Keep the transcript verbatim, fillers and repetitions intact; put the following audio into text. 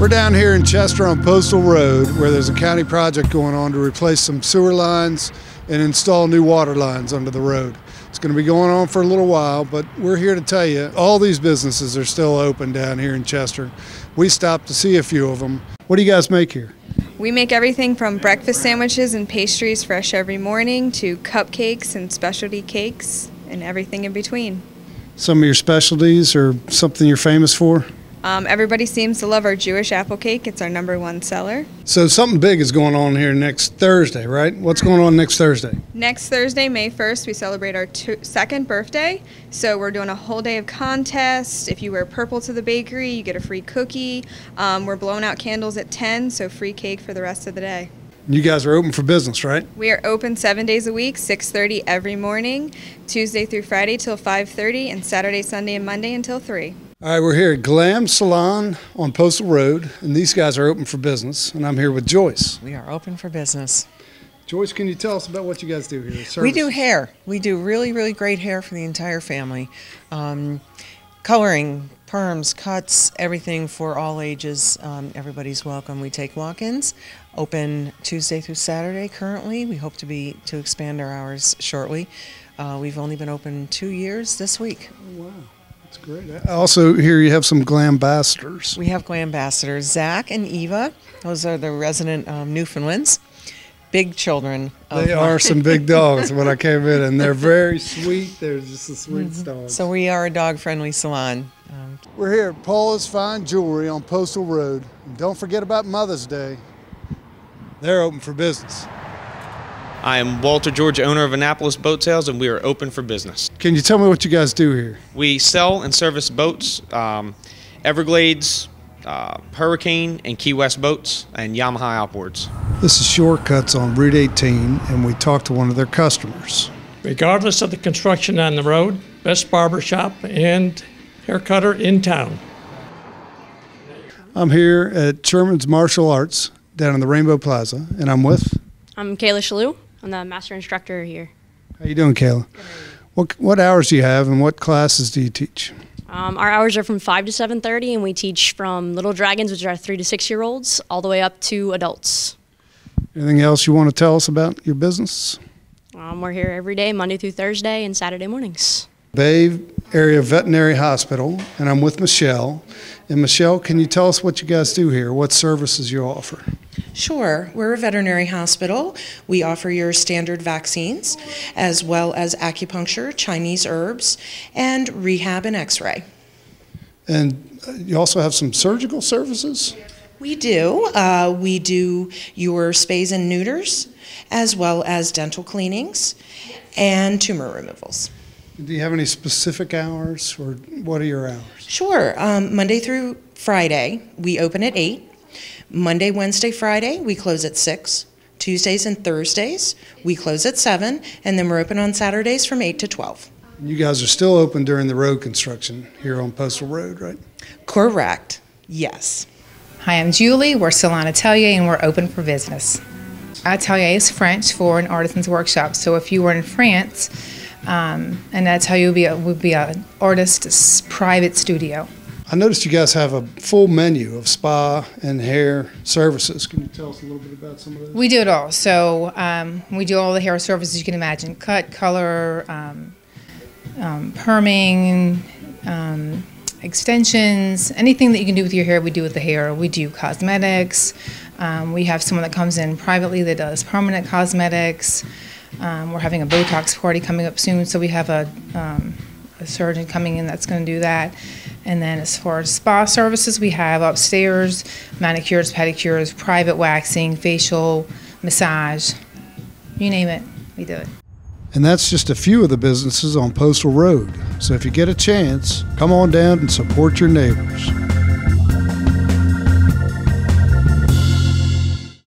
We're down here in Chester on Postal Road where there's a county project going on to replace some sewer lines and install new water lines under the road. It's going to be going on for a little while, but we're here to tell you all these businesses are still open down here in Chester. We stopped to see a few of them. What do you guys make here? We make everything from breakfast sandwiches and pastries fresh every morning to cupcakes and specialty cakes and everything in between. Some of your specialties or something you're famous for? Um, everybody seems to love our Jewish apple cake. It's our number one seller. So something big is going on here next Thursday, right? What's going on next Thursday? Next Thursday, May first, we celebrate our two, second birthday. So we're doing a whole day of contests. If you wear purple to the bakery, you get a free cookie. Um, we're blowing out candles at ten, so free cake for the rest of the day. You guys are open for business, right? We are open seven days a week, six thirty every morning, Tuesday through Friday till five thirty, and Saturday, Sunday, and Monday until three. All right, we're here at Glam! Salon on Postal Road, and these guys are open for business, and I'm here with Joyce. We are open for business. Joyce, can you tell us about what you guys do here? Service. We do hair. We do really, really great hair for the entire family. Um, coloring, perms, cuts, everything for all ages. Um, everybody's welcome. We take walk-ins, open Tuesday through Saturday currently. We hope to be to expand our hours shortly. Uh, we've only been open two years this week. Oh, wow. That's great. I also hear you have some Glambassadors. We have Glambassadors, Zach and Eva. Those are the resident um, Newfoundlands. Big children. Of they are some big dogs when I came in, and they're very sweet. They're just the sweetest mm-hmm. dogs. So we are a dog-friendly salon. Um, We're here at Paula's Fine Jewelry on Postal Road. And don't forget about Mother's Day. They're open for business. I am Walter George, owner of Annapolis Boat Sales, and we are open for business. Can you tell me what you guys do here? We sell and service boats, um, Everglades, uh, Hurricane, and Key West boats, and Yamaha outboards. This is Shortcuts on Route eighteen, and we talked to one of their customers. Regardless of the construction on the road, best barbershop and haircutter in town. I'm here at Sherman's Martial Arts down in the Rainbow Plaza, and I'm with... I'm Kayla Shalhoub. I'm the master instructor here. How you doing, Kayla? Good. What what hours do you have, and what classes do you teach? Um, our hours are from five to seven thirty, and we teach from little dragons, which are three to six year olds, all the way up to adults. Anything else you want to tell us about your business? Um, we're here every day, Monday through Thursday, and Saturday mornings. Bay Area Veterinary Hospital, and I'm with Michelle. And Michelle, can you tell us what you guys do here? What services you offer? Sure. We're a veterinary hospital. We offer your standard vaccines as well as acupuncture, Chinese herbs, and rehab and x-ray. And you also have some surgical services? We do. Uh, we do your spays and neuters as well as dental cleanings and tumor removals. Do you have any specific hours, or what are your hours? Sure. Um, Monday through Friday, we open at eight. Monday, Wednesday, Friday, we close at six. Tuesdays and Thursdays, we close at seven. And then we're open on Saturdays from eight to twelve. You guys are still open during the road construction here on Postal Road, right? Correct. Yes. Hi, I'm Julie. We're Salon Atelier, and we're open for business. Atelier is French for an artisan's workshop. So if you were in France, Um, and that's how you would be an artist's private studio. I noticed you guys have a full menu of spa and hair services. Can you tell us a little bit about some of those? We do it all. So um, we do all the hair services you can imagine. Cut, color, um, um, perming, um, extensions, anything that you can do with your hair, we do with the hair. We do cosmetics. Um, we have someone that comes in privately that does permanent cosmetics. Um, we're having a Botox party coming up soon, so we have a, um, a surgeon coming in that's going to do that. And then as far as spa services, we have upstairs manicures, pedicures, private waxing, facial, massage, you name it, we do it. And that's just a few of the businesses on Postal Road. So if you get a chance, come on down and support your neighbors.